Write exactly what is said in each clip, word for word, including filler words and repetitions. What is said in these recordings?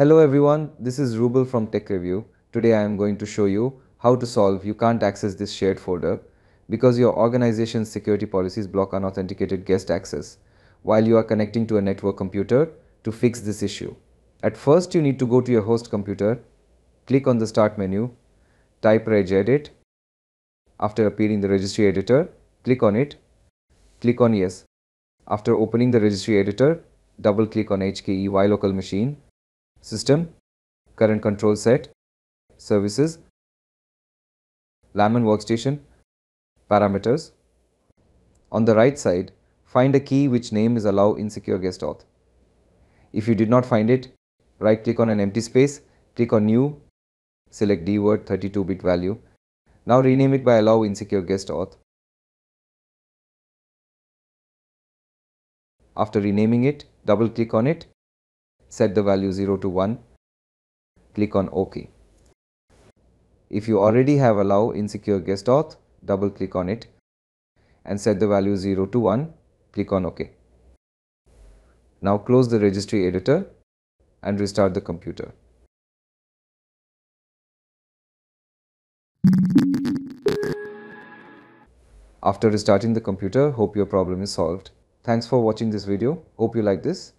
Hello everyone, this is Rubel from Tech Review. Today I am going to show you how to solve you can't access this shared folder because your organization's security policies block unauthenticated guest access while you are connecting to a network computer to fix this issue. At first you need to go to your host computer, click on the start menu, type regedit. After appearing the registry editor, click on it, click on yes. After opening the registry editor, double click on H K E Y local machine. System, current control set, services, Lanman workstation, parameters. On the right side, find a key which name is allow insecure guest auth. If you did not find it, right click on an empty space, click on new, select D word thirty-two bit value. Now rename it by allow insecure guest auth. After renaming it, double click on it. Set the value zero to one, click on OK. If you already have allow insecure guest auth, double click on it and set the value zero to one, click on OK. Now close the registry editor and restart the computer. After restarting the computer, hope your problem is solved. Thanks for watching this video. Hope you like this.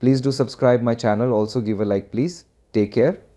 Please do subscribe my channel, also give a like please. Take care.